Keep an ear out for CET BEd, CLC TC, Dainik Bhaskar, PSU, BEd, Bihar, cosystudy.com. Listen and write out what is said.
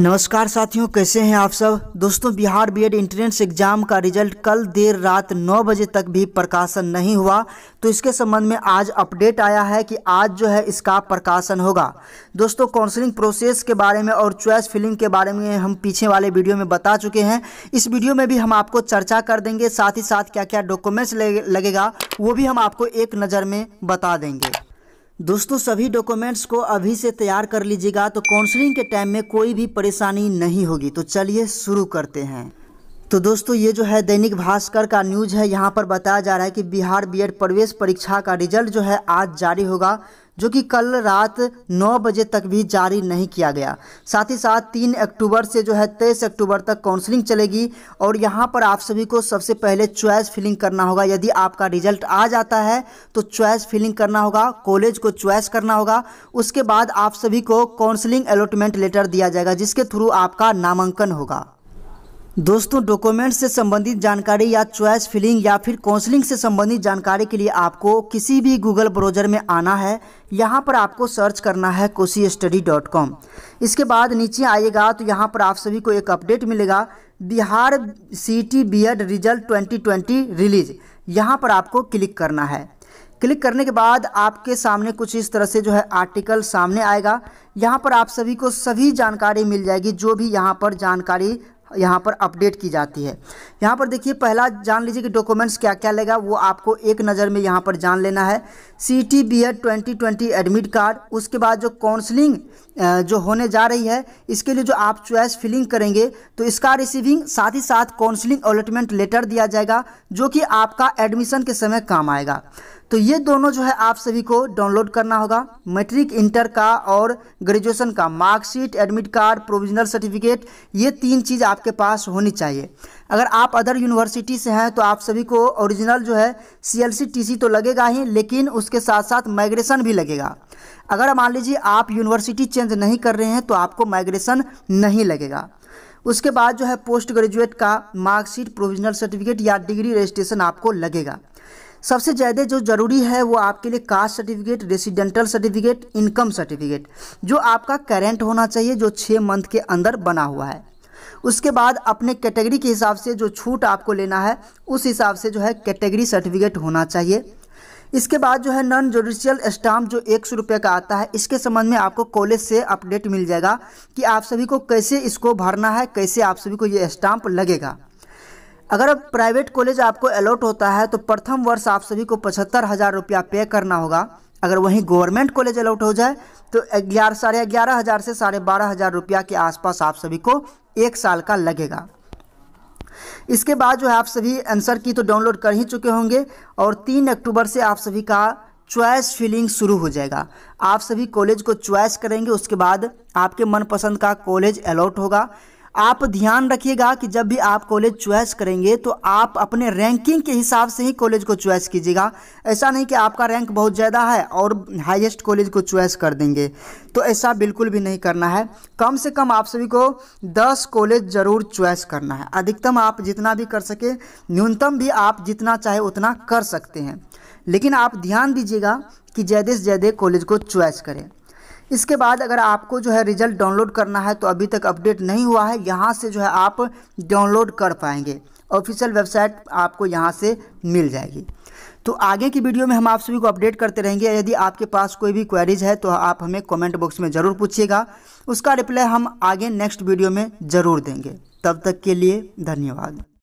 नमस्कार साथियों, कैसे हैं आप सब। दोस्तों, बिहार बीएड एंट्रेंस एग्जाम का रिजल्ट कल देर रात 9 बजे तक भी प्रकाशन नहीं हुआ, तो इसके संबंध में आज अपडेट आया है कि आज जो है इसका प्रकाशन होगा। दोस्तों, काउंसलिंग प्रोसेस के बारे में और चॉइस फिलिंग के बारे में हम पीछे वाले वीडियो में बता चुके हैं। इस वीडियो में भी हम आपको चर्चा कर देंगे, साथ ही साथ क्या क्या डॉक्यूमेंट्स लगेगा वो भी हम आपको एक नज़र में बता देंगे। दोस्तों, सभी डॉक्यूमेंट्स को अभी से तैयार कर लीजिएगा तो काउंसलिंग के टाइम में कोई भी परेशानी नहीं होगी। तो चलिए शुरू करते हैं। तो दोस्तों, ये जो है दैनिक भास्कर का न्यूज़ है, यहाँ पर बताया जा रहा है कि बिहार बीएड प्रवेश परीक्षा का रिजल्ट जो है आज जारी होगा, जो कि कल रात 9 बजे तक भी जारी नहीं किया गया। साथ ही साथ 3 अक्टूबर से जो है 23 अक्टूबर तक काउंसलिंग चलेगी और यहाँ पर आप सभी को सबसे पहले चॉइस फिलिंग करना होगा। यदि आपका रिजल्ट आ जाता है तो चॉइस फिलिंग करना होगा, कॉलेज को चॉइस करना होगा। उसके बाद आप सभी को काउंसलिंग अलॉटमेंट लेटर दिया जाएगा, जिसके थ्रू आपका नामांकन होगा। दोस्तों, डॉक्यूमेंट से संबंधित जानकारी या चॉइस फिलिंग या फिर काउंसलिंग से संबंधित जानकारी के लिए आपको किसी भी गूगल ब्राउज़र में आना है। यहाँ पर आपको सर्च करना है cosystudy.com। इसके बाद नीचे आइएगा तो यहाँ पर आप सभी को एक अपडेट मिलेगा, Bihar CET BEd result 2020 release. यहाँ पर आपको क्लिक करना है। क्लिक करने के बाद आपके सामने कुछ इस तरह से जो है आर्टिकल सामने आएगा। यहाँ पर आप सभी को सभी जानकारी मिल जाएगी, जो भी यहाँ पर जानकारी यहाँ पर अपडेट की जाती है। यहाँ पर देखिए, पहला जान लीजिए कि डॉक्यूमेंट्स क्या क्या लगेगा वो आपको एक नज़र में यहाँ पर जान लेना है। CET BEd 2020 admit card. उसके बाद जो काउंसलिंग जो होने जा रही है, इसके लिए जो आप चॉइस फिलिंग करेंगे तो इसका रिसीविंग, साथ ही साथ काउंसलिंग अलॉटमेंट लेटर दिया जाएगा, जो कि आपका एडमिशन के समय काम आएगा। तो ये दोनों जो है आप सभी को डाउनलोड करना होगा। मैट्रिक इंटर का और ग्रेजुएशन का marksheet, admit card, provisional certificate, ये 3 चीज़ आपके पास होनी चाहिए। अगर आप अदर यूनिवर्सिटी से हैं तो आप सभी को ओरिजिनल जो है CLC TC तो लगेगा ही, लेकिन उसके साथ साथ माइग्रेशन भी लगेगा। अगर मान लीजिए आप यूनिवर्सिटी चेंज नहीं कर रहे हैं तो आपको माइग्रेशन नहीं लगेगा। उसके बाद जो है पोस्ट ग्रेजुएट का मार्कशीट, प्रोविजनल सर्टिफिकेट या डिग्री रजिस्ट्रेशन आपको लगेगा। सबसे ज़्यादा जो ज़रूरी है वो आपके लिए caste certificate, residential certificate, income certificate, जो आपका करेंट होना चाहिए, जो 6 मंथ के अंदर बना हुआ है। उसके बाद अपने कैटेगरी के हिसाब से जो छूट आपको लेना है उस हिसाब से जो है कैटेगरी सर्टिफिकेट होना चाहिए। इसके बाद जो है नॉन जुडिशियल स्टाम्प जो 100 रुपये का आता है, इसके संबंध में आपको कॉलेज से अपडेट मिल जाएगा कि आप सभी को कैसे इसको भरना है, कैसे आप सभी को ये स्टाम्प लगेगा। अगर अब प्राइवेट कॉलेज आपको अलॉट होता है तो प्रथम वर्ष आप सभी को 75,000 रुपया पे करना होगा। अगर वहीं गवर्नमेंट कॉलेज अलॉट हो जाए तो 11,500 से 12,500 रुपया के आसपास आप सभी को 1 साल का लगेगा। इसके बाद जो है आप सभी आंसर की तो डाउनलोड कर ही चुके होंगे और 3 अक्टूबर से आप सभी का चॉइस फिलिंग शुरू हो जाएगा। आप सभी कॉलेज को चॉइस करेंगे, उसके बाद आपके मनपसंद का कॉलेज अलॉट होगा। आप ध्यान रखिएगा कि जब भी आप कॉलेज चॉइस करेंगे तो आप अपने रैंकिंग के हिसाब से ही कॉलेज को चॉइस कीजिएगा। ऐसा नहीं कि आपका रैंक बहुत ज़्यादा है और हाईएस्ट कॉलेज को चॉइस कर देंगे, तो ऐसा बिल्कुल भी नहीं करना है। कम से कम आप सभी को 10 कॉलेज ज़रूर चॉइस करना है। अधिकतम आप जितना भी कर सके, न्यूनतम भी आप जितना चाहे उतना कर सकते हैं, लेकिन आप ध्यान दीजिएगा कि ज़्यादा से ज़्यादा कॉलेज को चॉइस करें। इसके बाद अगर आपको जो है रिजल्ट डाउनलोड करना है तो अभी तक अपडेट नहीं हुआ है, यहाँ से जो है आप डाउनलोड कर पाएंगे। ऑफिशियल वेबसाइट आपको यहाँ से मिल जाएगी। तो आगे की वीडियो में हम आप सभी को अपडेट करते रहेंगे। यदि आपके पास कोई भी क्वेरीज है तो आप हमें कमेंट बॉक्स में ज़रूर पूछिएगा, उसका रिप्लाई हम आगे नेक्स्ट वीडियो में ज़रूर देंगे। तब तक के लिए धन्यवाद।